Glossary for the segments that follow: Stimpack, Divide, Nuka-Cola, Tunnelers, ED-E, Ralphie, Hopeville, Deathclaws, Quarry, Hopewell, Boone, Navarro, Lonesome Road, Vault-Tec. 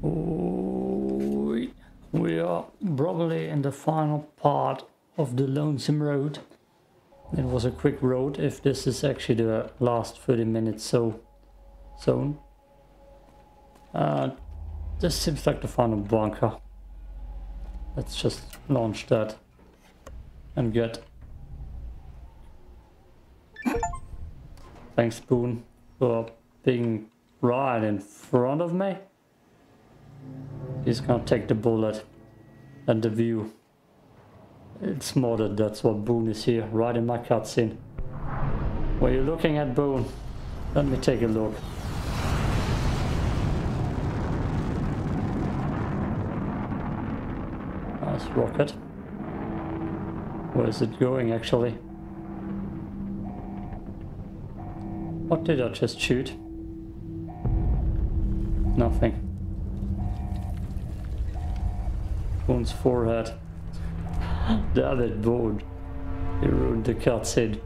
We are probably in the final part of the Lonesome Road. It was a quick road if this is actually the last 30 minutes zone. This seems like the final bunker. Let's just launch that and get... Thanks, Boone, for being right in front of me. He's gonna take the bullet and the view. It's more that that's what Boone is here, right in my cutscene. Were you looking at Boone? Let me take a look. Nice rocket. Where is it going actually? What did I just shoot? Nothing. Boone's forehead. Damn it, Boone. You ruined the cutscene.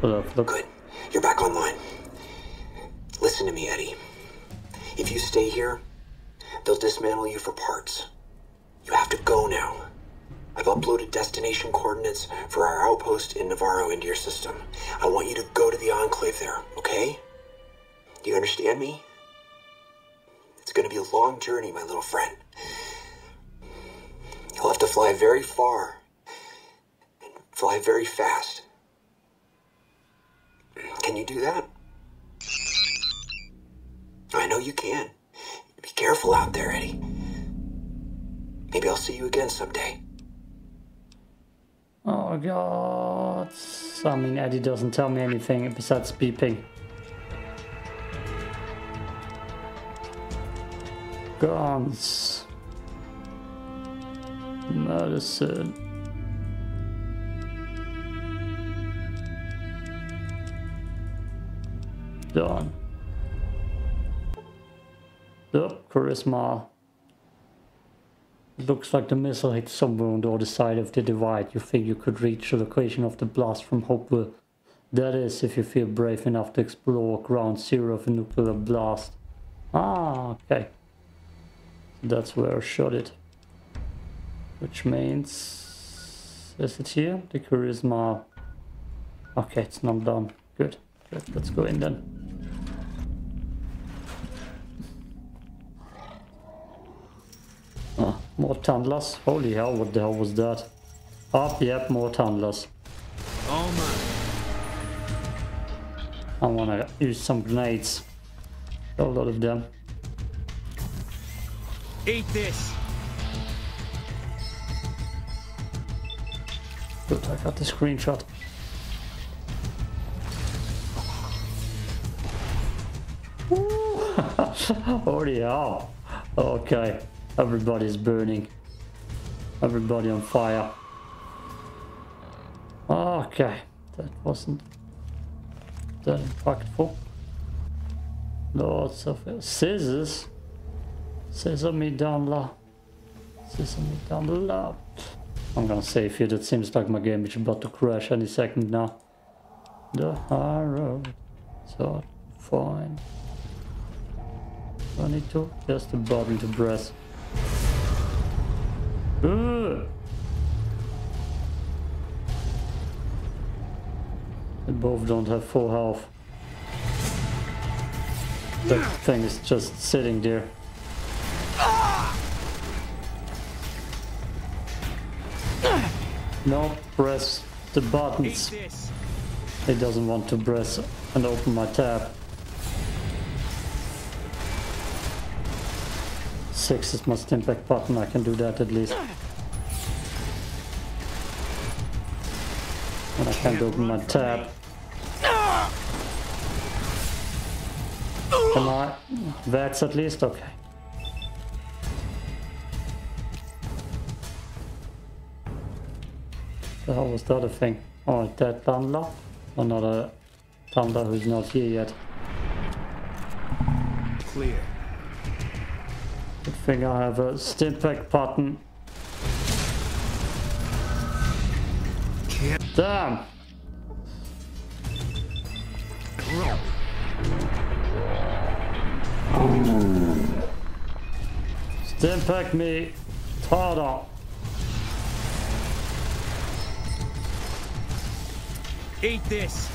Good. You're back online. Listen to me, Eddie. If you stay here, they'll dismantle you for parts. You have to go now. I've uploaded destination coordinates for our outpost in Navarro into your system. I want you to go to the enclave there, okay? Do you understand me? It's going to be a long journey, my little friend. You'll have to fly very far and fly very fast. Can you do that? I know you can. Be careful out there, Eddie. Maybe I'll see you again someday. Oh, God. I mean, Eddie doesn't tell me anything besides beeping. Guns, medicine. Done. The charisma. Looks like the missile hit somewhere on the other side of the divide. You think you could reach the location of the blast from Hopewell? That is, if you feel brave enough to explore ground zero of a nuclear blast. Ah, okay. That's where I shot it, which means, is it here? The charisma. Okay, it's not done. Good, good. Let's go in then. Oh, more tunnelers. Holy hell! What the hell was that? Oh, yep, more tunnelers. Oh my! I wanna use some grenades. Got a lot of them. Eat this. Good, I got the screenshot. Holy hell. Okay, everybody's burning. Everybody on fire. Okay, that wasn't that impactful. Lots of scissors. Scissor me down low. I'm gonna save here. That seems like my game is about to crash any second now. The high road. So fine. 22. Just a button to press. They both don't have full health. That thing is just sitting there. No, press the buttons. It doesn't want to press and open my tab. 6 is my Stimpack button, I can do that at least. And I can't open my tab. Can I? That's at least okay. The hell was the other thing? Oh, that Thunder? Another Thunder who's not here yet. Clear. Good thing I have a Stimpack button. Damn! Stimpack me, Tada. Eat this.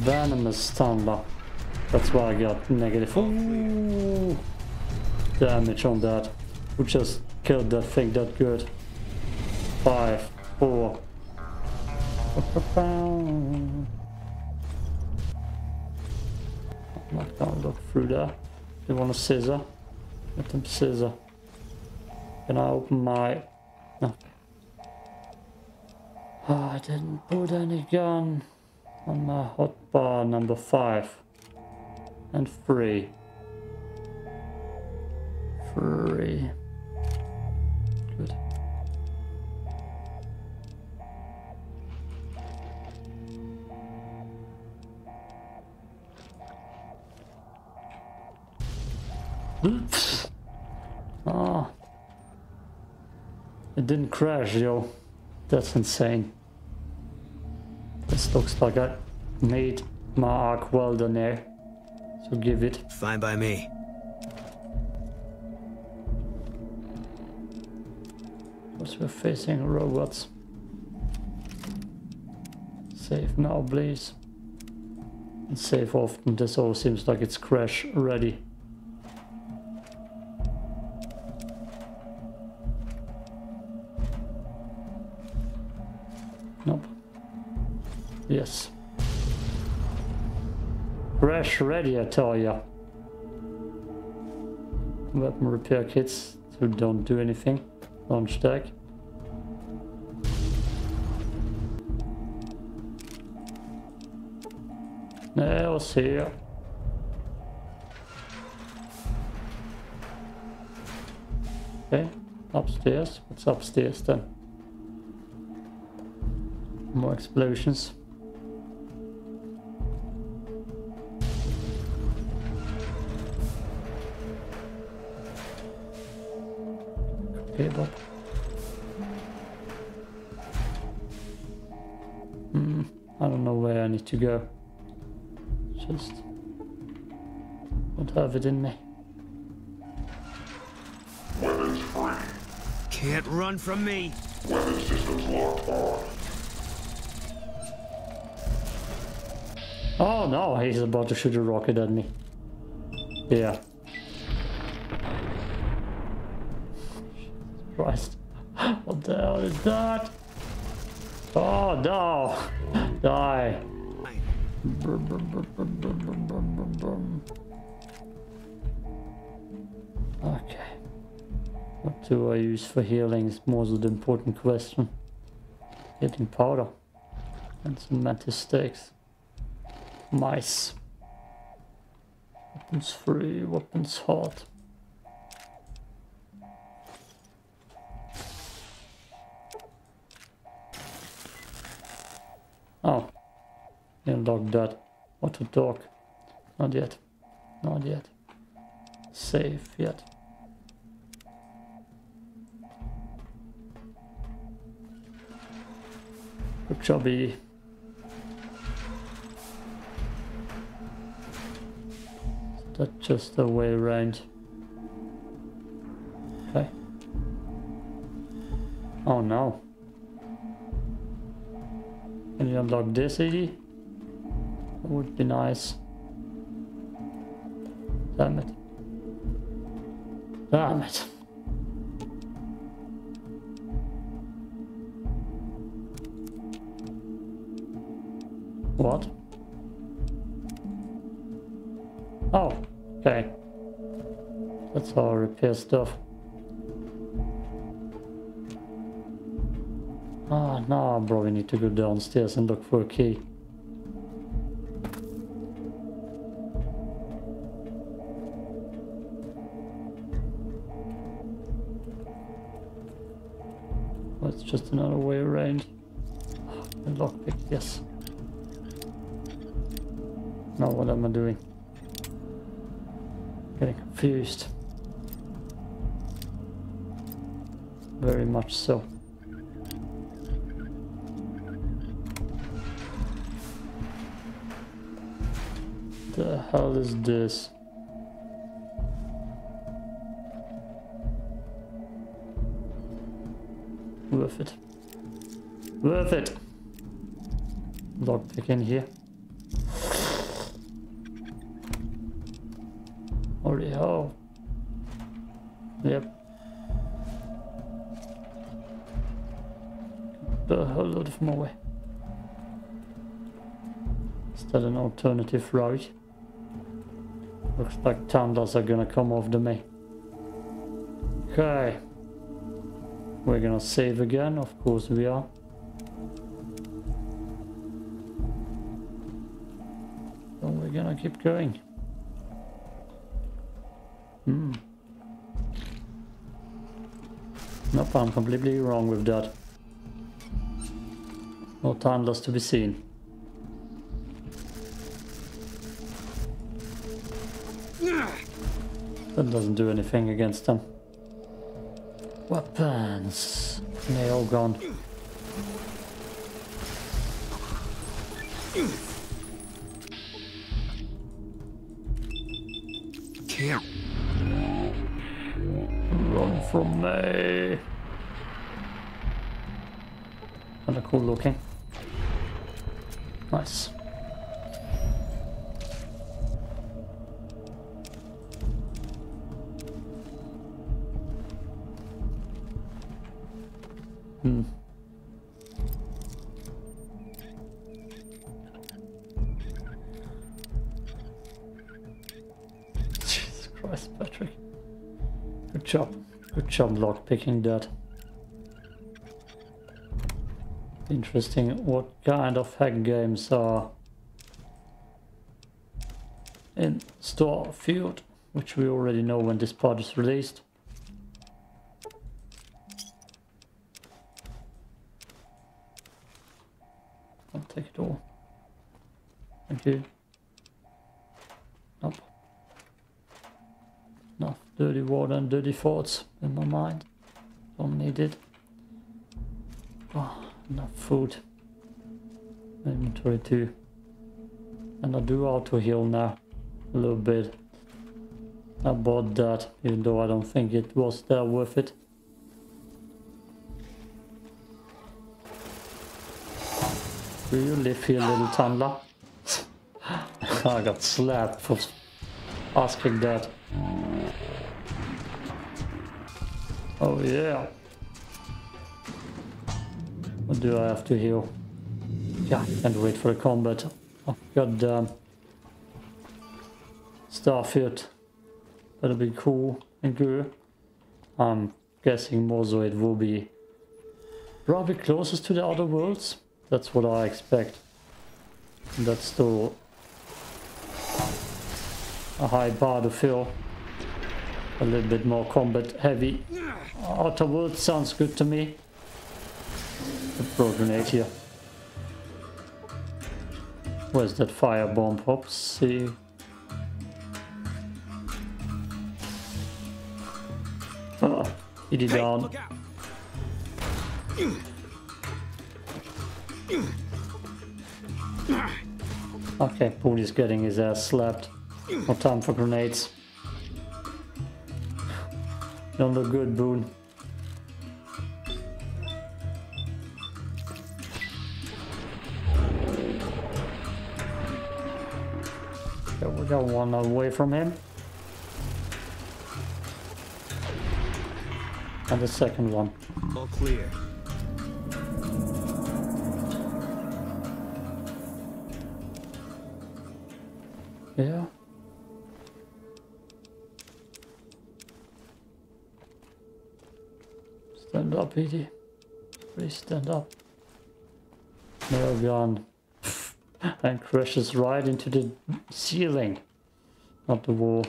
Venomous Thunder. That's why I got negative Ooh. Damage on that. We just killed that thing that good. 5, 4. I'm not gonna look through there. They want a scissor. Let them scissor. Can I open my... No. Oh, I didn't put any gun on my hotbar number 5 and 3. 3. Good. Oops. Oh. It didn't crash, yo. That's insane. This looks like I made my arc well done there. So give it. Fine by me. Because we're facing robots. Save now, please. And save often. This all seems like it's crash ready. Nope. Yes. Crash ready, I tell ya. Weapon repair kits who don't do anything. Launch deck. Nails here. Okay, upstairs. What's upstairs then? More explosions. Okay, Bob. I don't know where I need to go. Just don't have it in me. Weapons free. Can't run from me. Weapon systems locked on. Oh no, he's about to shoot a rocket at me. Yeah. Christ. What the hell is that? Oh no! Die. Okay. What do I use for healing is more of the important question. Healing powder. And some mantis sticks. Mice. Weapons free, weapons hot. Oh. Unlock that. What to talk? Not yet. Not yet. Save yet. Good jobby. That's just the way around. Okay. Oh no. Can you unlock this, ED? That would be nice. Damn it. Damn it. What? Oh, okay. That's how I repair stuff. Ah, oh, no, bro, we need to go downstairs and look for a key. Well, it's just another way around. And lockpick, yes. Now what am I doing? Getting confused. Very much so. The hell is this? Worth it. Worth it! Lockpick in here. Holy hell. Yep. A whole lot of more way. Is that an alternative route? Looks like Tunnelers are gonna come after me. Okay. We're gonna save again, of course we are. And we're gonna keep going. Hmm. Nope, I'm completely wrong with that. No Tunnelers to be seen. That doesn't do anything against them. Weapons. They're all gone. Run from me. Kinda cool looking. Nice. Hmm. Jesus Christ, Patrick. Good job. Good job lockpicking that. Interesting what kind of hack games are in Starfield, which we already know when this part is released. I'll take it all. Thank you. Nope. Enough dirty water and dirty thoughts in my mind. Don't need it. Oh. Enough food. Inventory too. And I do auto heal now. A little bit. I bought that even though I don't think it was that worth it. Do you live here, little Tunnler? I got slapped for asking that. Oh yeah. What do I have to heal? Yeah, can't wait for a combat. Oh, goddamn. Starfield. That'll be cool and good. I'm guessing more so it will be probably closest to the other worlds. That's what I expect. And that's still a high bar to fill. A little bit more combat heavy. Outer world sounds good to me. Throw a grenade here. Where's that firebomb? Let's see. Oh, it is down. Okay, Boone is getting his ass slapped. No time for grenades. Don't look good, Boone. We got one away from him. And the second one. All clear. Yeah. Stand up, ED. Please stand up. They're gone. And crashes right into the ceiling, not the wall.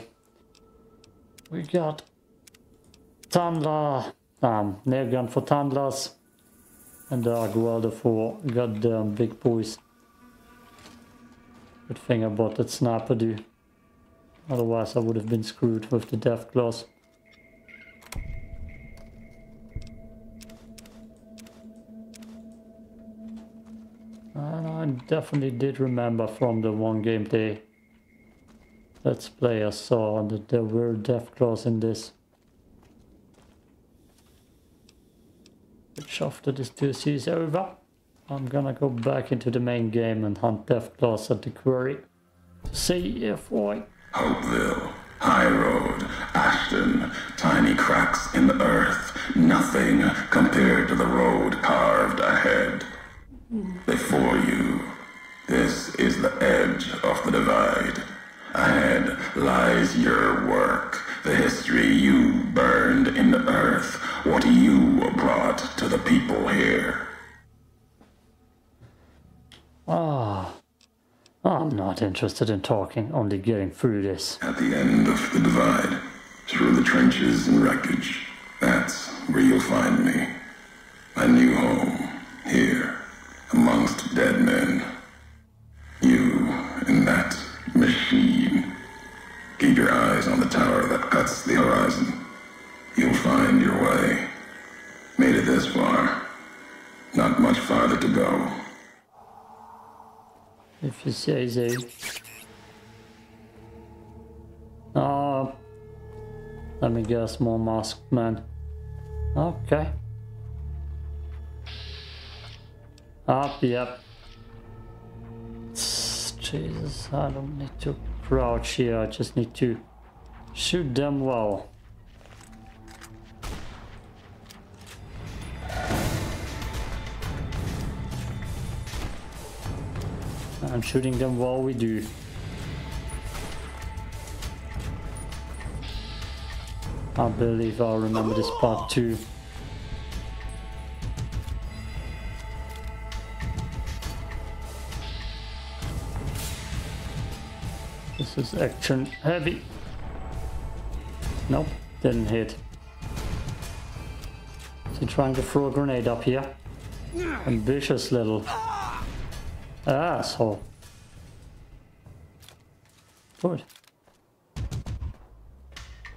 We got Tunnler, nail gun for Tunnelers, and Dark Welder for goddamn big boys. Good thing I bought that sniper, dude. Otherwise, I would have been screwed with the Deathclaws. And I definitely did remember from the one game they Let's play. I saw that there were Deathclaws in this. Which after this 2C is over, I'm gonna go back into the main game and hunt Deathclaws at the quarry. To see if I... Hopeville, High Road, Ashton, tiny cracks in the earth, nothing compared to the road carved ahead. Before you, this is the edge of the Divide. Ahead lies your work, the history you burned in the earth, what you brought to the people here. Ah, I'm not interested in talking, only getting through this. At the end of the Divide, through the trenches and wreckage, that's where you'll find me. A new home, here, amongst dead men. You and that machine. Keep your eyes on the tower that cuts the horizon. You'll find your way. Made it this far. Not much farther to go. If you say so. Oh, let me guess, more masked man. Okay. Up, yep. Jesus, I don't need to crouch here, I just need to shoot them well. I'm shooting them well, we do. I believe I'll remember this part too. This is action heavy. Nope, didn't hit. Is he trying to throw a grenade up here? Ambitious little asshole. Good.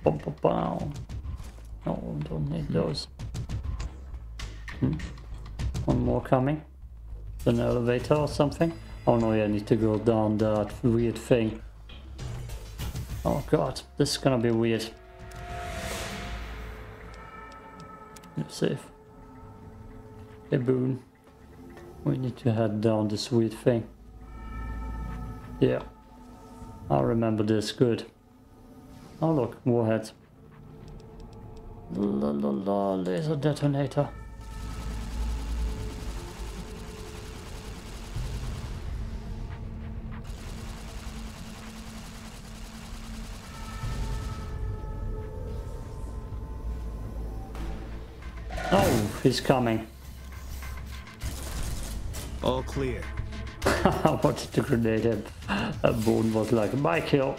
Bum, bum, bum. No, don't need those. One more coming. An elevator or something. Oh no, yeah, I need to go down that weird thing. Oh god, this is gonna be weird. You're safe. Hey Boone. We need to head down this weird thing. Yeah. I remember this, good. Oh look, warheads. La la la, laser detonator. Oh, he's coming. All clear. I wanted to grenade him. Boone was like, my kill.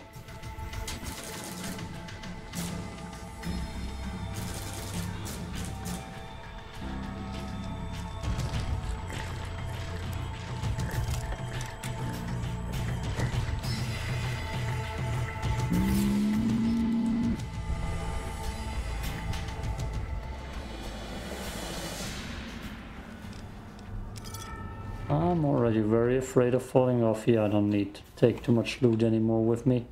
I'm already very afraid of falling off here. I don't need to take too much loot anymore with me.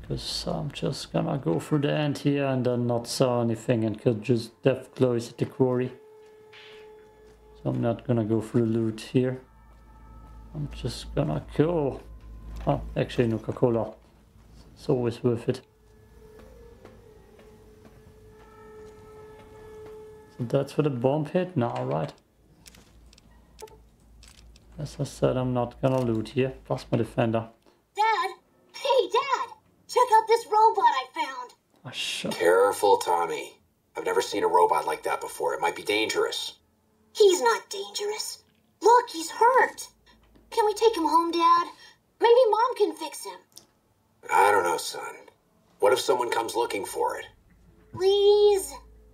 Because I'm just gonna go through the end here and then not saw anything and could just Deathclaws at the quarry. So I'm not gonna go through loot here. I'm just gonna go. Oh, actually Nuka-Cola. It's always worth it. So that's where the bomb hit? No, right. As I said, I'm not gonna loot here. Plasma defender. Dad! Hey, Dad! Check out this robot I found! Oh, shut up. Careful, Tommy. I've never seen a robot like that before. It might be dangerous. He's not dangerous. Look, he's hurt. Can we take him home, Dad? Maybe Mom can fix him. I don't know, son. What if someone comes looking for it? Please.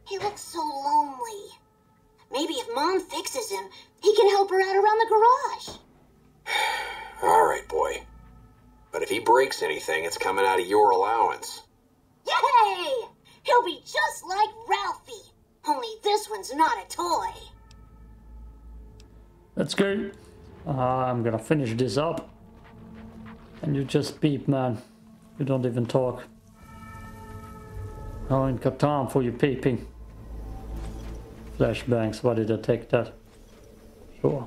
He looks so lonely. Maybe if Mom fixes him, he can help her out around the garage. All right, boy. But if he breaks anything, it's coming out of your allowance. Yay! He'll be just like Ralphie, only this one's not a toy. That's good. I'm gonna finish this up. And you just beep, man. You don't even talk. I ain't got time for you peeping. Flashbangs, why did I take that? Sure.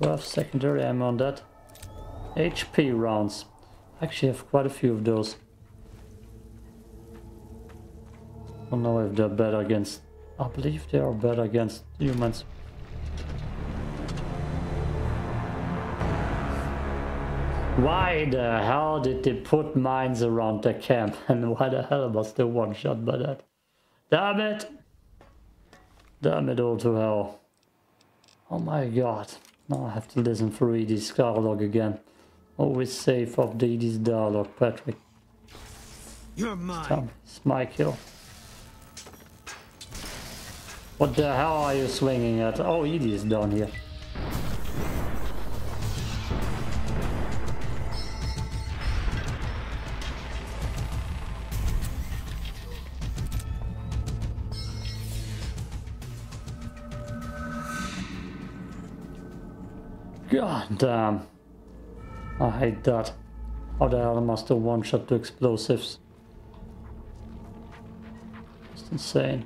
We have secondary ammo on that. HP rounds. I actually have quite a few of those. I don't know if they're better against... I believe they are better against humans. Why the hell did they put mines around the camp? And why the hell was the one shot by that? Damn it! Damn it all to hell. Oh my god. Now I have to listen for ED's dialogue again. Always safe of the ED's dialogue, Patrick. You're mine. It's my kill. What the hell are you swinging at? Oh, ED is down here. God damn. I hate that. How the hell must I one-shot the explosives? It's insane.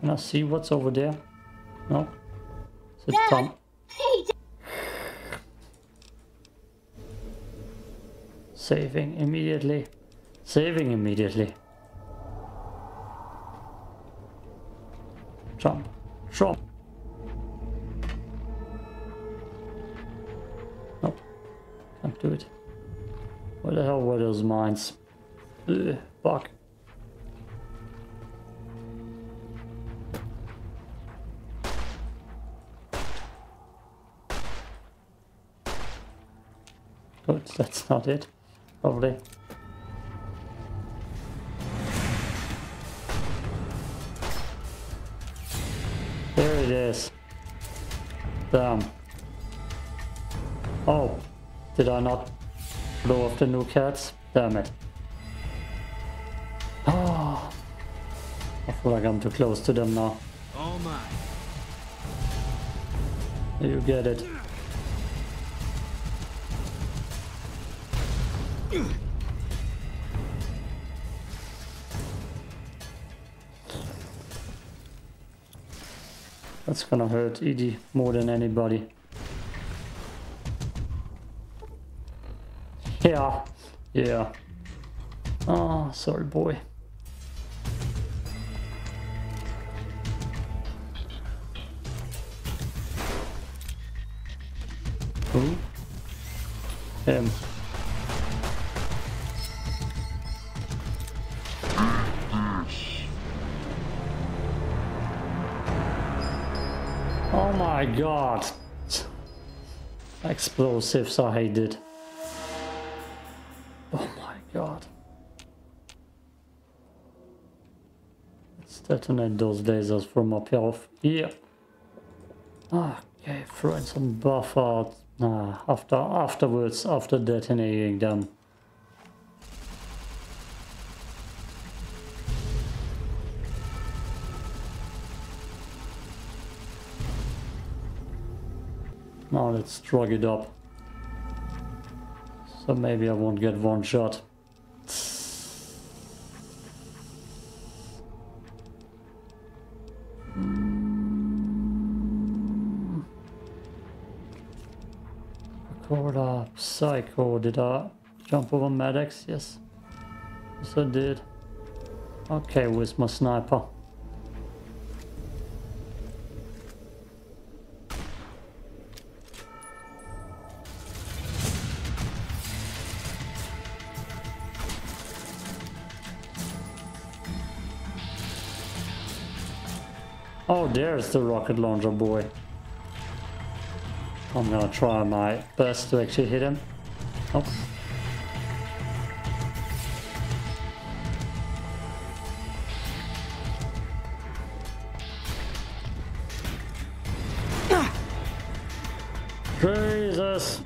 Can I see what's over there? No? Is it Tom? Hey, saving immediately. Saving immediately. Jump. Jump. Can't do it. What the hell were those mines? Ugh, fuck. Good, that's not it. Probably. There it is. Damn. Oh. Did I not blow off the nuke heads? Damn it. Oh, I feel like I'm too close to them now. Oh my. You get it. That's gonna hurt ED more than anybody. Yeah, yeah. Oh, sorry, boy. Who? Him. Oh my god. Explosives, I hate it. God. Let's detonate those lasers from up here off here. Okay, throw in some buff out after detonating them. Now let's drag it up. So maybe I won't get one shot. Psycho, did I jump over medics? Yes. Yes, I did. Okay, where's my sniper? Oh, there's the rocket launcher boy. I'm gonna try my best to actually hit him. Oh. Jesus!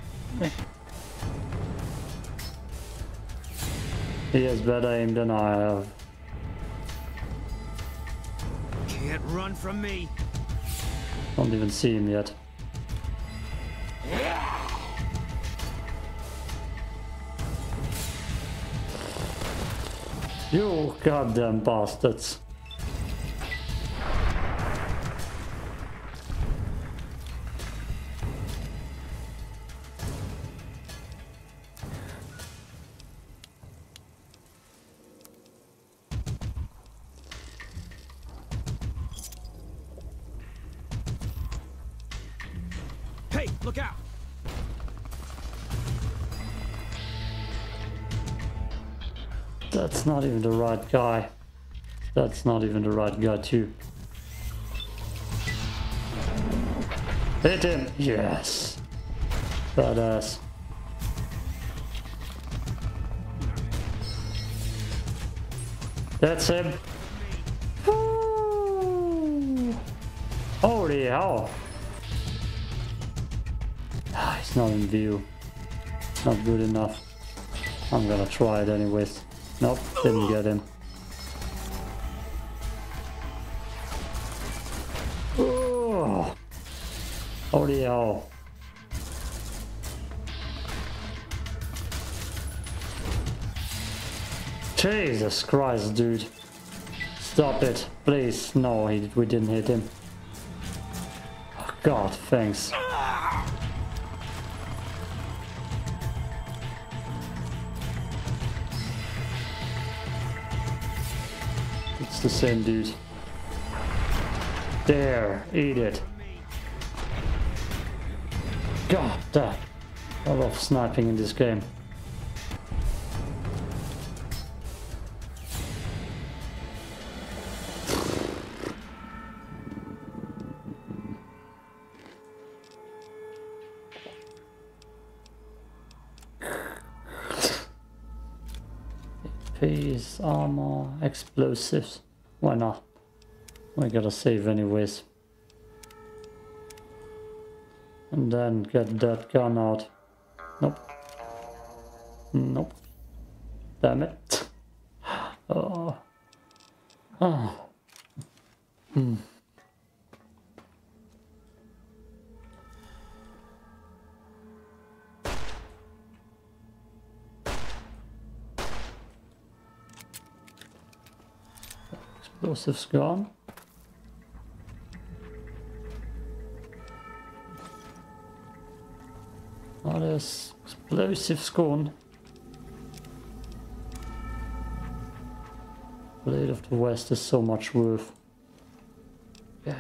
He has better aim than I have. Can't run from me. Don't even see him yet. You goddamn bastards. Not even the right guy. That's not even the right guy too. Hit him! Yes! Badass. That's him. Woo. Holy hell. He's not in view. Not good enough. I'm gonna try it anyways. Nope, didn't get him. Oh, holy hell. Jesus Christ, dude. Stop it, please. No, we didn't hit him. Oh, God, thanks. The same dude. There, eat it. God damn. I love sniping in this game. Piece, armor, explosives. Why not? We gotta save anyways. And then get that gun out. Nope. Nope. Damn it. Oh. Oh. Hmm. Explosives gone. Oh, there's explosives gone. Blade of the West is so much worth. Okay.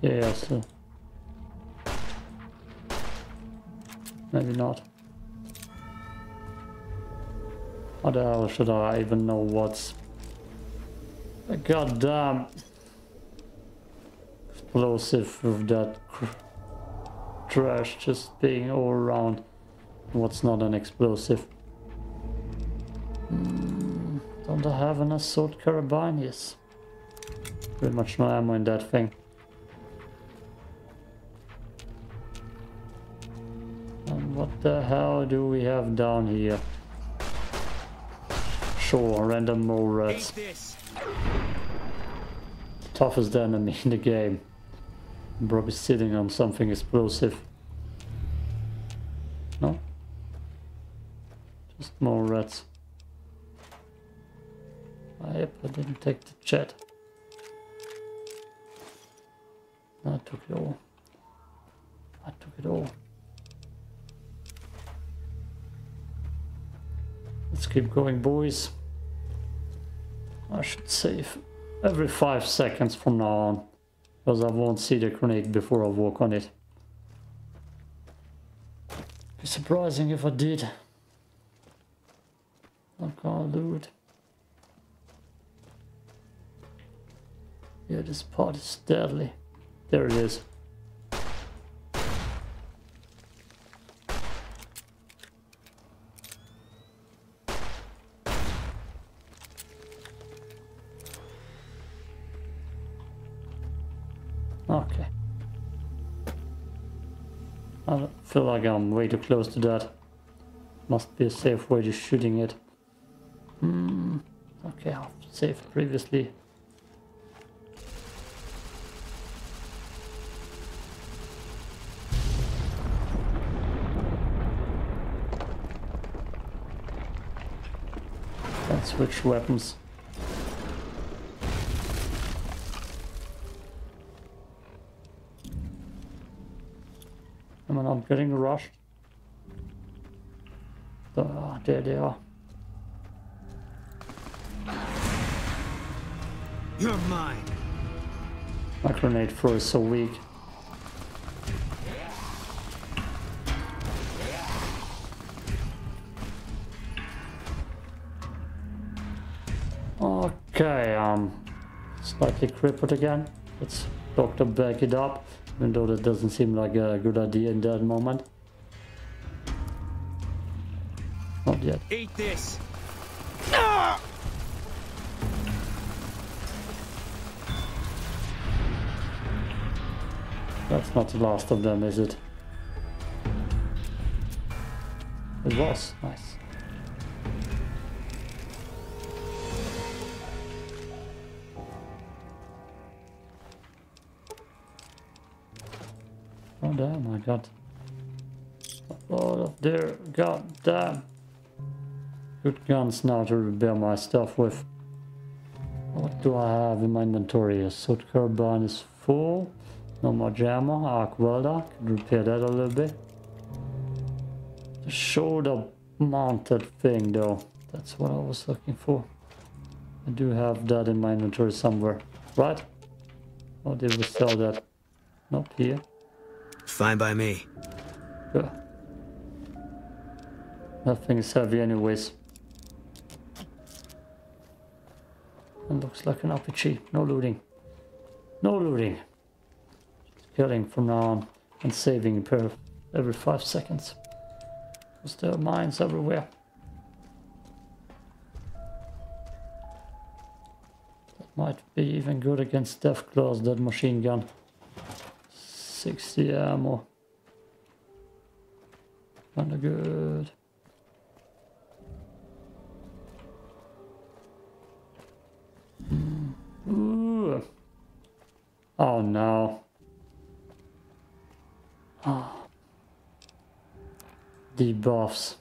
Yeah, so. Maybe not. How the hell should I even know what's... a goddamn... explosive with that trash just being all around. What's not an explosive? Don't I have an assault carabine? Yes. Pretty much no ammo in that thing. What the hell do we have down here? Sure, random mole rats. Toughest enemy in the game. I'm probably sitting on something explosive. No? Just more rats. Yep, I didn't take the chat. I took it all. I took it all. Let's keep going, boys. I should save every 5 seconds from now on, because I won't see the grenade before I walk on it. Be surprising if I did. I can't do it. Yeah, this part is deadly. There it is. I feel like I'm way too close to that. Must be a safe way to shooting it. Okay, I've saved previously. switch weapons. Come on, I'm getting rushed. Oh, there they are. You're mine. My grenade throw is so weak. Okay, slightly crippled again. Let's doctor back it up, even though that doesn't seem like a good idea in that moment. Not yet. Eat this. Ah! That's not the last of them, is it? It was. Nice. Oh damn, I got all of their goddamn good guns now to repair my stuff with. What do I have in my inventory? A soot carbine is full. No more jammer, arc welder, could repair that a little bit. The shoulder mounted thing though, that's what I was looking for. I do have that in my inventory somewhere, right? Or did we sell that? Not here. Fine by me. Yeah. Nothing is heavy anyways. And looks like an RPG, no looting. No looting. Killing from now on and saving per every 5 seconds. Because there are mines everywhere. That might be even good against Deathclaws, that machine gun. 60 ammo. Kinda good. Ooh. Oh no. Oh. Debuffs.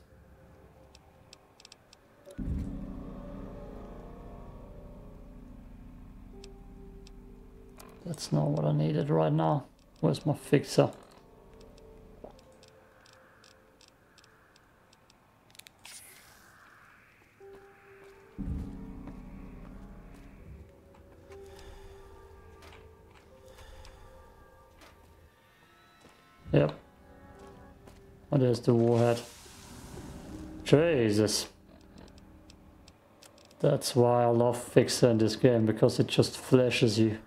That's not what I needed right now. Where's my fixer? Yep. Oh, there's the warhead. Jesus. That's why I love Fixer in this game, because it just flashes you.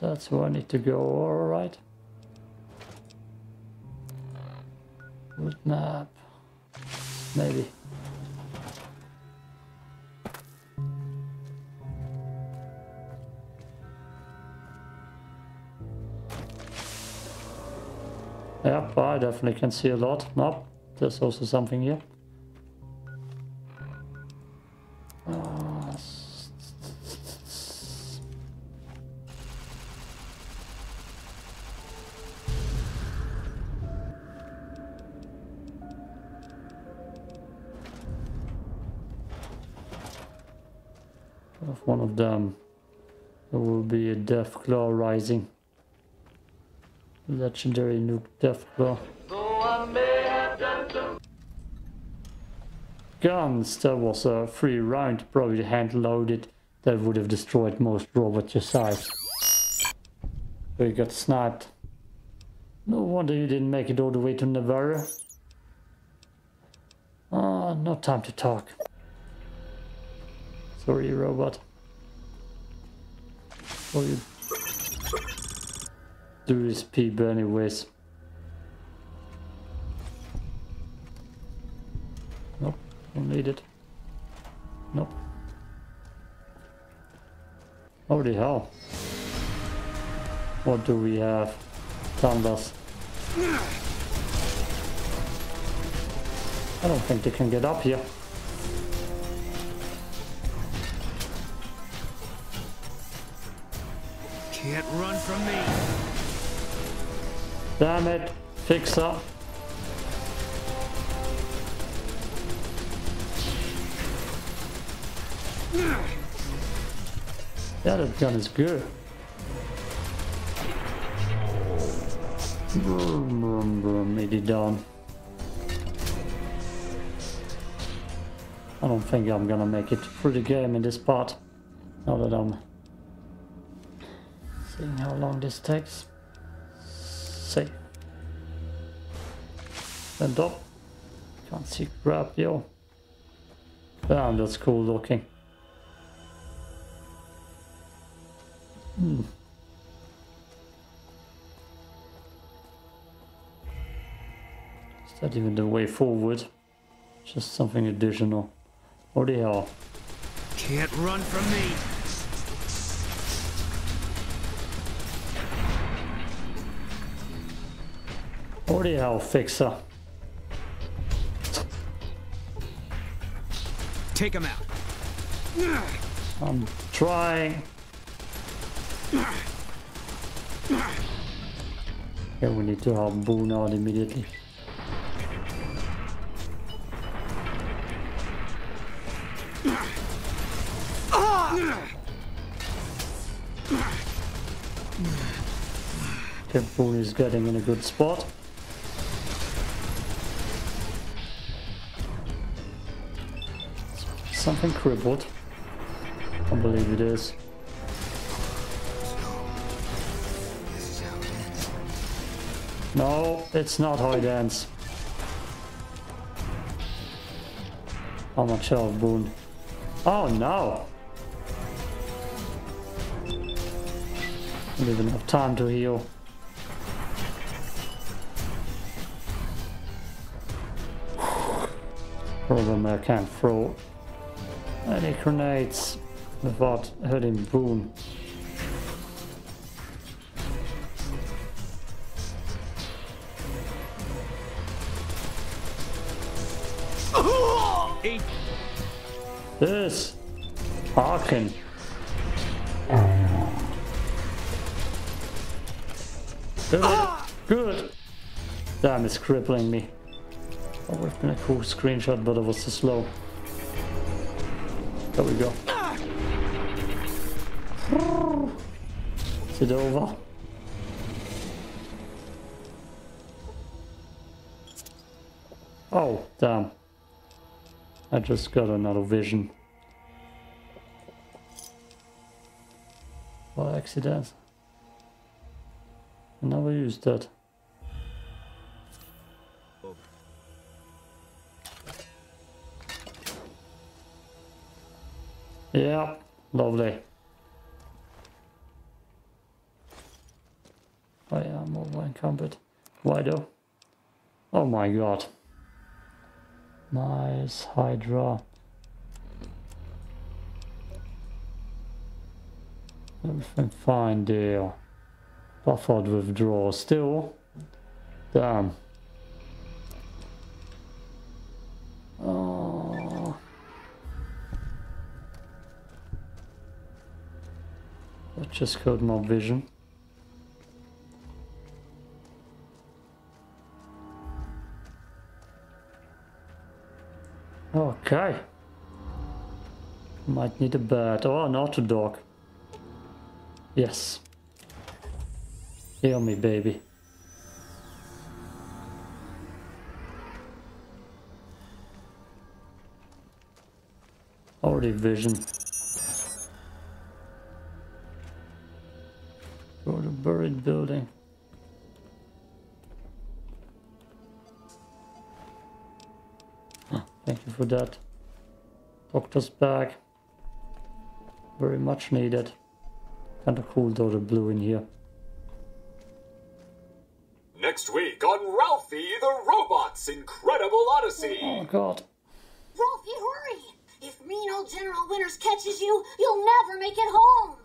So that's where I need to go, alright. Wood map. Maybe. Yep, I definitely can see a lot. Nope, there's also something here. Of one of them, there will be a Deathclaw rising. Legendary nuke Deathclaw. Guns, there was a free round, probably hand loaded, that would have destroyed most robots your size. So you got sniped. No wonder you didn't make it all the way to Navarro. Ah, no time to talk. Sorry, robot. Oh, you do this peep anyways. Nope, don't need it. Nope. Holy hell. What do we have? Thunders. I don't think they can get up here. Can't run from me. Damn it. Fix up. That gun is good. Brum, brum, brum, it is down. I don't think I'm gonna make it through the game in this part. Now that I'm seeing how long this takes. Save. Stand up. Can't see crap, yo. Damn, that's cool looking. Hmm. Is that even the way forward? Just something additional. What the hell? Can't run from me. What the hell, fixer? Take him out. I'm trying. Yeah, we need to help Boone out immediately. Okay, Boone is getting in a good spot. Something crippled. I believe it is. No, it's not how it ends. How much health, Boone? Oh no! Not even have time to heal. Problem, I can't throw any grenades without hurting Boone. This Harkin. Good, good. Damn, it's crippling me. That would have been a cool screenshot, but it was too slow. There we go. Is it over? Oh, damn. I just got another vision. By accident. I never used that. Over. Yeah, lovely. I am over encumbered. Why though? Oh my god. Nice Hydra. Everything fine there. Buffered withdrawal still. Damn. Oh. I just got my vision. Okay. Might need a bat or an auto dog. Yes. Heal me, baby. Already vision. Go to buried building. Thank you for that. Doctor's bag. Very much needed. Kinda cool though, the blue in here. Next week on Ralphie the Robot's Incredible Odyssey. Oh god. Ralphie, hurry! If mean old General Winters catches you, you'll never make it home!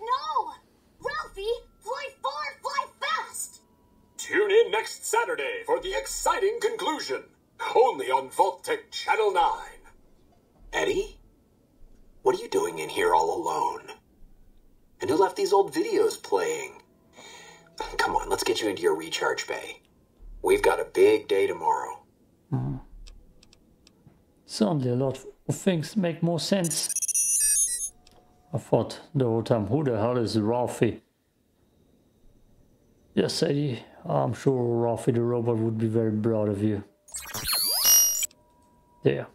No! Ralphie, fly far, fly fast! Tune in next Saturday for the exciting conclusion, only on Vault-Tec Channel 9. Eddie? What are you doing in here all alone? And who left these old videos playing? Come on, let's get you into your recharge bay. We've got a big day tomorrow. Hmm. Suddenly a lot of things make more sense. I thought the whole time, who the hell is Ralphie? Yes, Eddie, I'm sure Ralphie the robot would be very proud of you. There.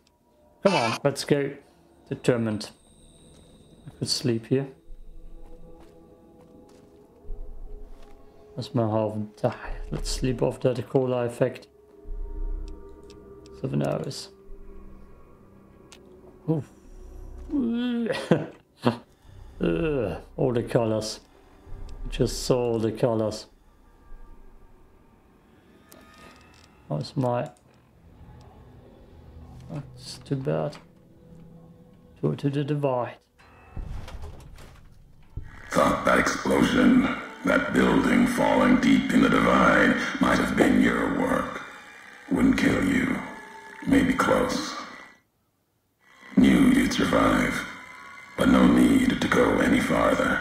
Come on, let's go. Determined. I could sleep here. That's my half die. Let's sleep off that cola effect. 7 hours. All the colors. Just saw all the colors. How's my... That's too bad. Go to the Divide. Thought that explosion, that building falling deep in the Divide, might have been your work. Wouldn't kill you. Maybe close. Knew you'd survive, but no need to go any farther.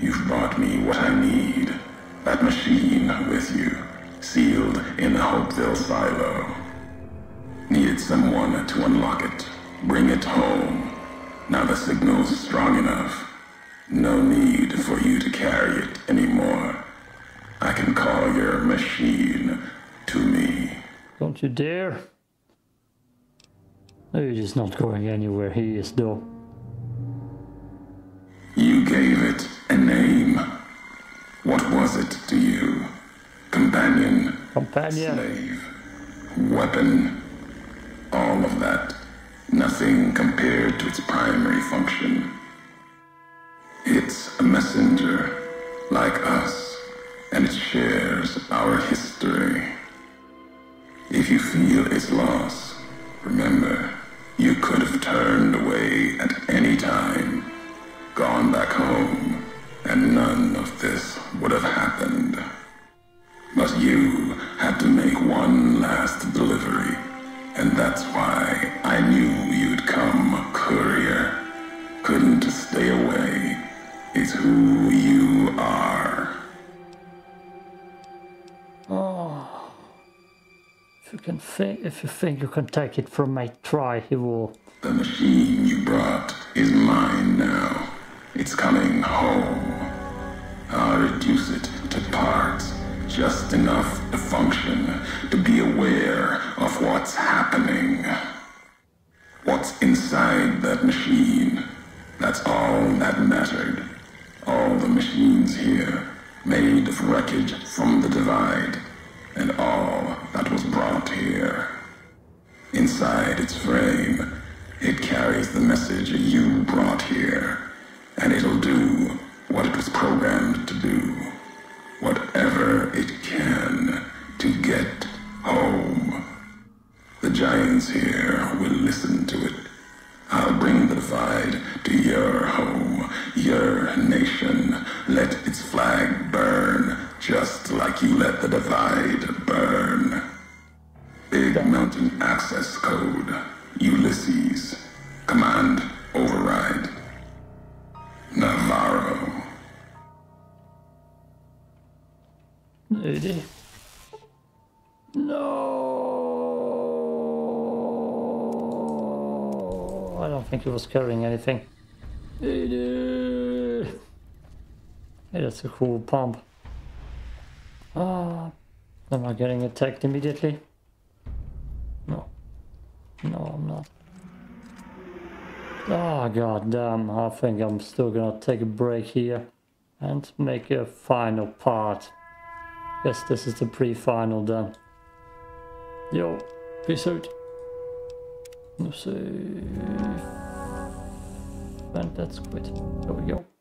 You've brought me what I need. That machine with you, sealed in the Hopeville silo. Needed someone to unlock it, bring it home. Now the signal's strong enough. No need for you to carry it anymore. I can call your machine to me. Don't you dare. No, he's not going anywhere. He is, though. You gave it a name. What was it to you? Companion. Companion. Slave. Weapon. All of that, nothing compared to its primary function. It's a messenger, like us, and it shares our history. If you feel its loss, remember, you could have turned away at any time, gone back home, and none of this would have happened. But you had to make one last delivery. And that's why I knew you'd come, courier. Couldn't stay away. It's who you are. Oh. If you think you can take it from me, try, he will. The machine you brought is mine now. It's coming home. I'll reduce it to parts. Just enough to function, to be aware of what's happening. What's inside that machine, that's all that mattered. All the machines here, made of wreckage from the Divide, and all that was brought here. Inside its frame, it carries the message you brought here, and it'll do what it was programmed to do. Whatever it can to get home. The giants here will listen to it. I'll bring the Divide to your home, your nation. Let its flag burn, just like you let the Divide burn. Big Mountain Access Code, Ulysses, Command Override, Navarro. No, I don't think he was carrying anything. ED-E. Hey, that's a cool pump. Ah, am I getting attacked immediately? No, I'm not. Ah, god damn, I think I'm still gonna take a break here and make a final part. Guess this is the pre-final then. Yo, peace out. Let's see. And that's quit. There we go.